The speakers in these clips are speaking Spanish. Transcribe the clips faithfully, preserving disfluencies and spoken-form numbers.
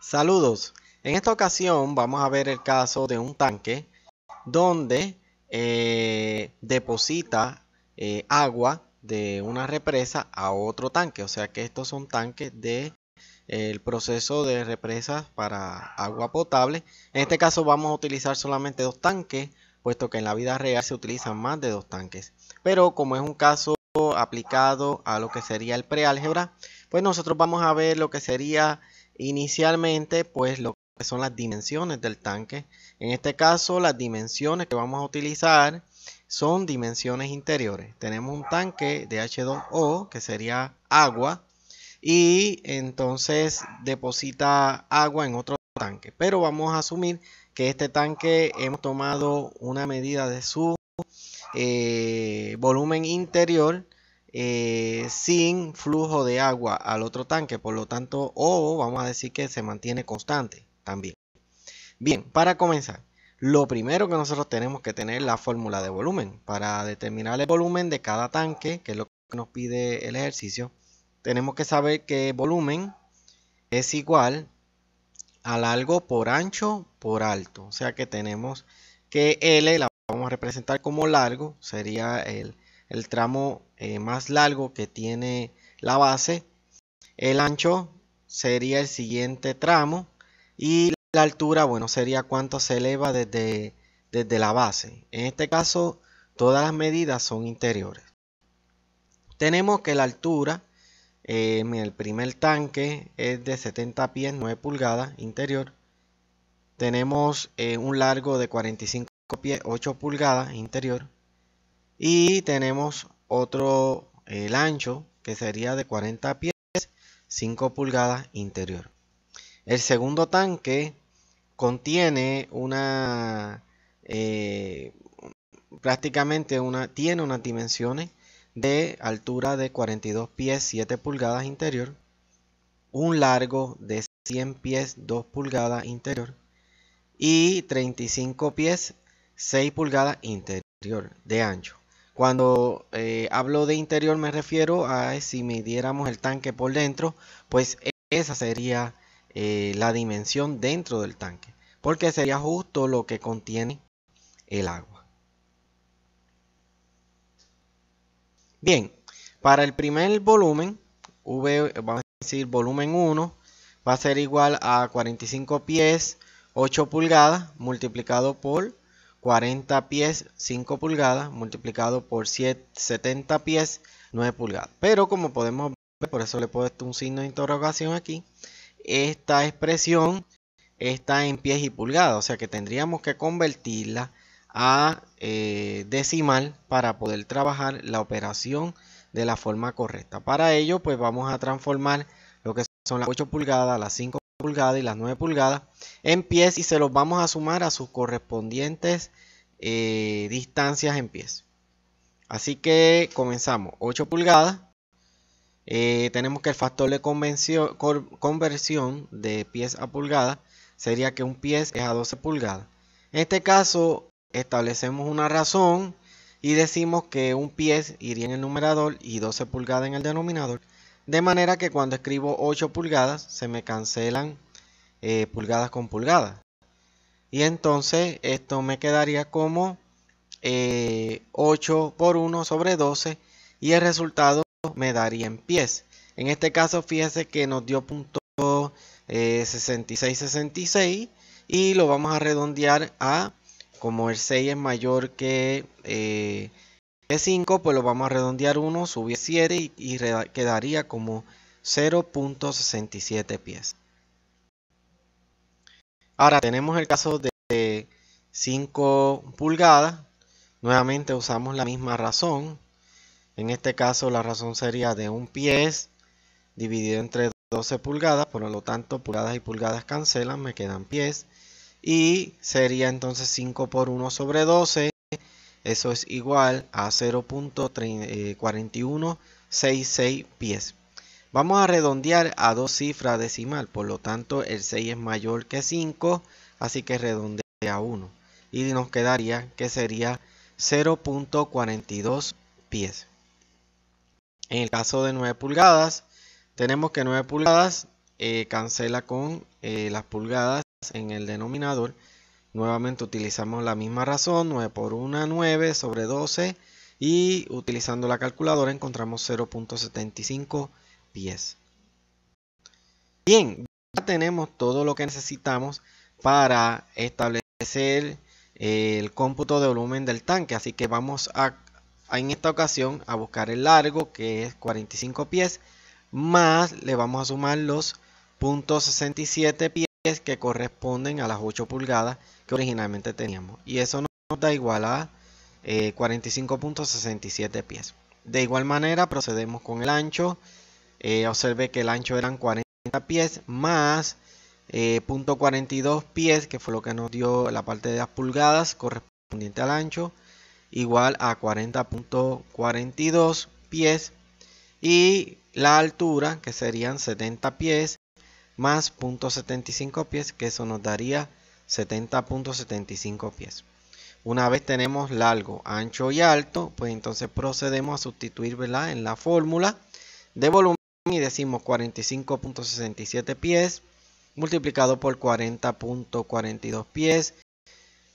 Saludos, en esta ocasión vamos a ver el caso de un tanque donde eh, deposita eh, agua de una represa a otro tanque, o sea que estos son tanques del eh, proceso de represas para agua potable. En este caso vamos a utilizar solamente dos tanques, puesto que en la vida real se utilizan más de dos tanques, pero como es un caso aplicado a lo que sería el preálgebra, pues nosotros vamos a ver lo que sería inicialmente, pues lo que son las dimensiones del tanque. En este caso, las dimensiones que vamos a utilizar son dimensiones interiores. Tenemos un tanque de H dos O, que sería agua, y entonces deposita agua en otro tanque. Pero vamos a asumir que este tanque hemos tomado una medida de su eh, volumen interior, Eh, sin flujo de agua al otro tanque, por lo tanto O vamos a decir que se mantiene constante también. Bien, para comenzar, lo primero que nosotros tenemos que tener la fórmula de volumen. Para determinar el volumen de cada tanque, que es lo que nos pide el ejercicio, tenemos que saber que volumen es igual a largo por ancho por alto, o sea que tenemos que L la vamos a representar como largo, sería el el tramo eh, más largo que tiene la base, el ancho sería el siguiente tramo y la altura, bueno, sería cuánto se eleva desde, desde la base. En este caso, todas las medidas son interiores. Tenemos que la altura eh, en el primer tanque es de setenta pies, nueve pulgadas, interior. Tenemos eh, un largo de cuarenta y cinco pies, ocho pulgadas, interior. Y tenemos otro, el ancho, que sería de cuarenta pies, cinco pulgadas, interior. El segundo tanque contiene una, eh, prácticamente una, tiene unas dimensiones de altura de cuarenta y dos pies, siete pulgadas, interior. Un largo de cien pies, dos pulgadas, interior. Y treinta y cinco pies, seis pulgadas, interior, de ancho. Cuando eh, hablo de interior me refiero a si midiéramos el tanque por dentro, pues esa sería eh, la dimensión dentro del tanque, porque sería justo lo que contiene el agua. Bien, para el primer volumen, V, vamos a decir volumen uno, va a ser igual a cuarenta y cinco pies, ocho pulgadas, multiplicado por cuarenta pies, cinco pulgadas, multiplicado por setenta pies, nueve pulgadas. Pero como podemos ver, por eso le he puesto un signo de interrogación aquí, esta expresión está en pies y pulgadas, o sea que tendríamos que convertirla a eh, decimal para poder trabajar la operación de la forma correcta. Para ello, pues vamos a transformar lo que son las ocho pulgadas, las cinco pulgadas y las nueve pulgadas en pies, y se los vamos a sumar a sus correspondientes eh, distancias en pies. Así que comenzamos. ocho pulgadas, eh, tenemos que el factor de conversión de pies a pulgadas sería que un pies es a doce pulgadas. En este caso establecemos una razón y decimos que un pies iría en el numerador y doce pulgadas en el denominador. De manera que cuando escribo ocho pulgadas se me cancelan eh, pulgadas con pulgadas. Y entonces esto me quedaría como eh, ocho por uno sobre doce y el resultado me daría en pies. En este caso fíjense que nos dio punto eh, sesenta y seis sesenta y seis y lo vamos a redondear a, como el seis es mayor que Eh, cinco, pues lo vamos a redondear uno, subir siete y, y quedaría como cero punto sesenta y siete pies. Ahora tenemos el caso de cinco pulgadas, nuevamente usamos la misma razón. En este caso la razón sería de un pies dividido entre doce pulgadas, por lo tanto pulgadas y pulgadas cancelan, me quedan pies, y sería entonces cinco por uno sobre doce. Eso es igual a cero punto cuatro uno seis seis pies. Vamos a redondear a dos cifras decimal, por lo tanto el seis es mayor que cinco, así que redondea a uno. Y nos quedaría que sería cero punto cuarenta y dos pies. En el caso de nueve pulgadas, tenemos que nueve pulgadas eh, cancela con eh, las pulgadas en el denominador. Nuevamente utilizamos la misma razón, nueve por uno, nueve sobre doce, y utilizando la calculadora encontramos cero punto setenta y cinco pies. Bien, ya tenemos todo lo que necesitamos para establecer el cómputo de volumen del tanque, así que vamos a, a en esta ocasión a buscar el largo, que es cuarenta y cinco pies, más le vamos a sumar los cero punto sesenta y siete pies que corresponden a las ocho pulgadas que originalmente teníamos, y eso nos da igual a eh, cuarenta y cinco punto sesenta y siete pies. De igual manera procedemos con el ancho. Eh, observe que el ancho eran cuarenta pies más eh, cero punto cuarenta y dos pies, que fue lo que nos dio la parte de las pulgadas correspondiente al ancho, igual a cuarenta punto cuarenta y dos pies, y la altura, que serían setenta pies más cero punto setenta y cinco pies, que eso nos daría setenta punto setenta y cinco pies. Una vez tenemos largo, ancho y alto, pues entonces procedemos a sustituir, ¿verdad?, en la fórmula de volumen, y decimos cuarenta y cinco punto sesenta y siete pies multiplicado por cuarenta punto cuarenta y dos pies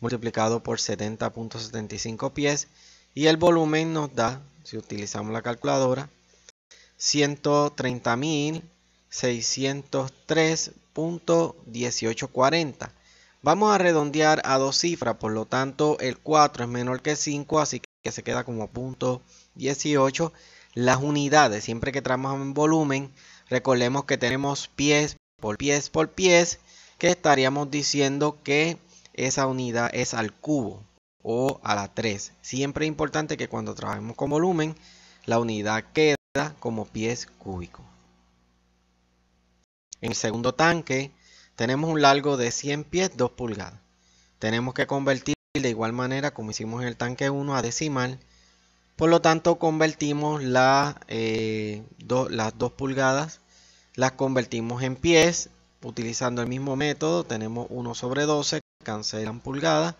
multiplicado por setenta punto setenta y cinco pies, y el volumen nos da, si utilizamos la calculadora, ciento treinta mil seiscientos tres punto dieciocho cuarenta. Vamos a redondear a dos cifras, por lo tanto el cuatro es menor que el cinco, así que se queda como punto dieciocho. Las unidades, siempre que trabajamos en volumen, recordemos que tenemos pies por pies por pies, que estaríamos diciendo que esa unidad es al cubo o a la tres. Siempre es importante que cuando trabajemos con volumen, la unidad queda como pies cúbicos. En el segundo tanque tenemos un largo de cien pies, dos pulgadas. Tenemos que convertir de igual manera como hicimos en el tanque uno a decimal. Por lo tanto convertimos la, eh, do, las dos pulgadas, las convertimos en pies utilizando el mismo método. Tenemos uno sobre doce, cancelan pulgadas,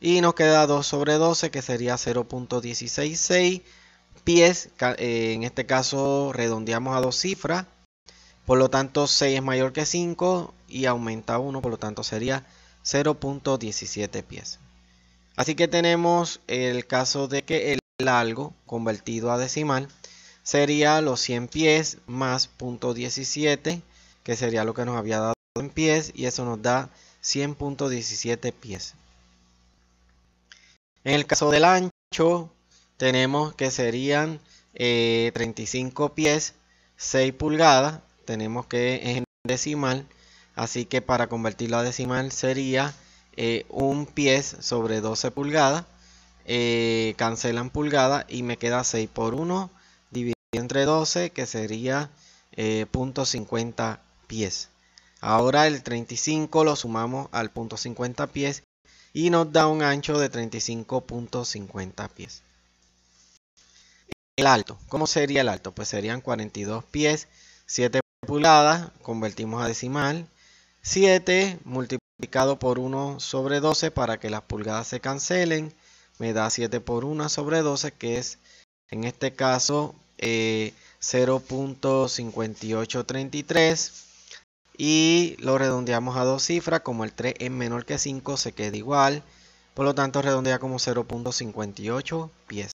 y nos queda dos sobre doce, que sería cero punto dieciséis seis pies. Eh, en este caso redondeamos a dos cifras. Por lo tanto seis es mayor que cinco y aumenta uno, por lo tanto sería cero punto diecisiete pies. Así que tenemos el caso de que el largo convertido a decimal sería los cien pies más cero punto diecisiete, que sería lo que nos había dado en pies, y eso nos da cien punto diecisiete pies. En el caso del ancho tenemos que serían eh, treinta y cinco pies, seis pulgadas. Tenemos que es en decimal, así que para convertirlo a decimal sería eh, un pies sobre doce pulgadas, eh, cancelan pulgadas y me queda seis por uno dividido entre doce, que sería eh, cero punto cincuenta pies. Ahora el treinta y cinco lo sumamos al cero punto cincuenta pies y nos da un ancho de treinta y cinco punto cincuenta pies. El alto, ¿cómo sería el alto? Pues serían cuarenta y dos pies, siete pulgadas, convertimos a decimal, siete multiplicado por uno sobre doce para que las pulgadas se cancelen, me da siete por uno sobre doce, que es en este caso eh, cero punto cincuenta y ocho treinta y tres, y lo redondeamos a dos cifras. Como el tres es menor que cinco, se queda igual, por lo tanto redondea como cero punto cincuenta y ocho pies.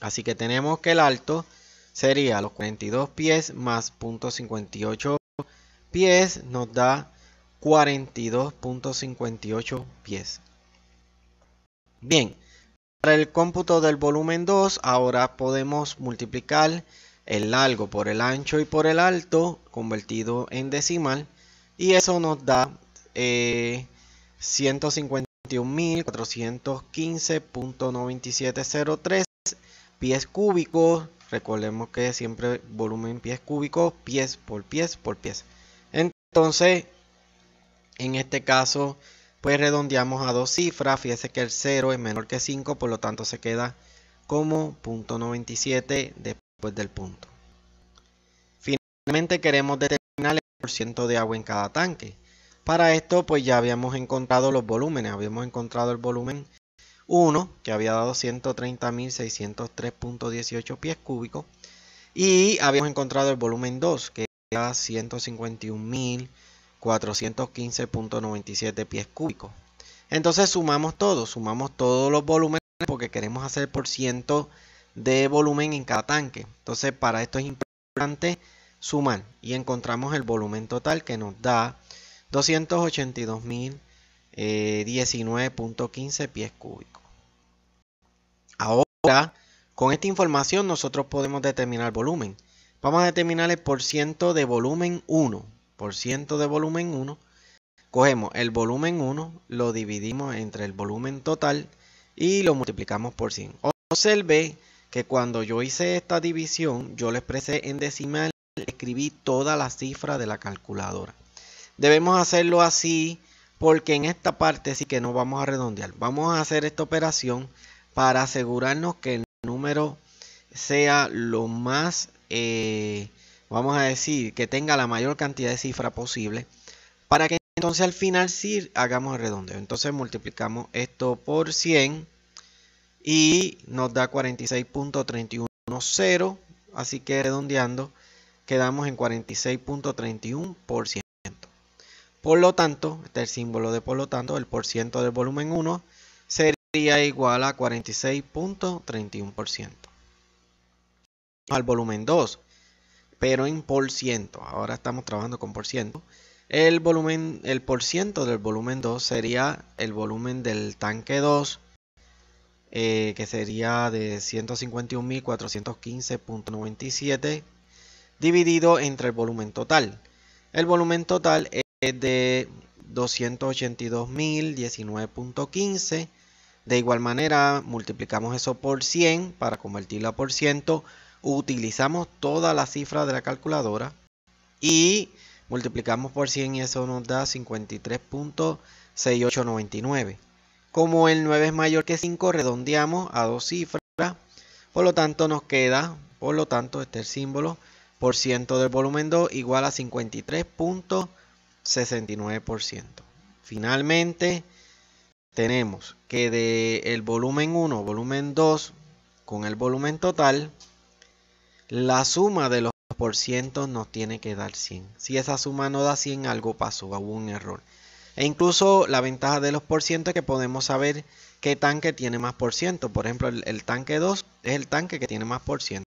Así que tenemos que el alto sería los cuarenta y dos pies más cero punto cincuenta y ocho pies, nos da cuarenta y dos punto cincuenta y ocho pies. Bien, para el cómputo del volumen dos, ahora podemos multiplicar el largo por el ancho y por el alto convertido en decimal, y eso nos da eh, ciento cincuenta y un mil cuatrocientos quince punto noventa y siete cero tres pies cúbicos. Recordemos que siempre volumen pies cúbicos, pies por pies por pies. Entonces en este caso pues redondeamos a dos cifras. Fíjese que el cero es menor que cinco, por lo tanto se queda como cero punto noventa y siete después del punto. Finalmente queremos determinar el por ciento de agua en cada tanque. Para esto pues ya habíamos encontrado los volúmenes. Habíamos encontrado el volumen uno, que había dado ciento treinta mil seiscientos tres punto dieciocho pies cúbicos, y habíamos encontrado el volumen dos, que queda ciento cincuenta y un mil cuatrocientos quince punto noventa y siete pies cúbicos. Entonces sumamos todo, sumamos todos los volúmenes porque queremos hacer por ciento de volumen en cada tanque. Entonces para esto es importante sumar y encontramos el volumen total que nos da doscientos ochenta y dos mil diecinueve punto quince pies cúbicos. Ahora, con esta información nosotros podemos determinar volumen. Vamos a determinar el porciento de volumen uno. Porciento de volumen uno. Cogemos el volumen uno, lo dividimos entre el volumen total y lo multiplicamos por cien. Observe que cuando yo hice esta división, yo lo expresé en decimal, escribí toda la cifra de la calculadora. Debemos hacerlo así porque en esta parte sí que no vamos a redondear. Vamos a hacer esta operación para asegurarnos que el número sea lo más, eh, vamos a decir, que tenga la mayor cantidad de cifras posible, para que entonces al final sí hagamos el redondeo. Entonces multiplicamos esto por cien y nos da cuarenta y seis punto trescientos diez, así que redondeando quedamos en cuarenta y seis punto treinta y uno por ciento. Por lo tanto, este es el símbolo de por lo tanto, el porciento del volumen uno sería igual a cuarenta y seis punto treinta y uno por ciento. Al volumen dos, pero en por ciento. Ahora estamos trabajando con por ciento. El volumen, el por ciento del volumen dos sería el volumen del tanque dos, eh, que sería de ciento cincuenta y un mil cuatrocientos quince punto noventa y siete dividido entre el volumen total. El volumen total es de doscientos ochenta y dos mil diecinueve punto quince. De igual manera multiplicamos eso por cien para convertirlo a por ciento. Utilizamos toda la cifra de la calculadora y multiplicamos por cien y eso nos da cincuenta y tres punto seiscientos ochenta y nueve. Como el nueve es mayor que cinco, redondeamos a dos cifras. Por lo tanto nos queda, por lo tanto este es el símbolo, por ciento del volumen dos igual a cincuenta y tres punto sesenta y nueve por ciento. Finalmente tenemos que del volumen uno, volumen dos con el volumen total, la suma de los por cientos nos tiene que dar cien. Si esa suma no da cien, algo pasó, hubo un error. E incluso la ventaja de los por cientos es que podemos saber qué tanque tiene más por ciento. Por ejemplo, el, el tanque dos es el tanque que tiene más por ciento.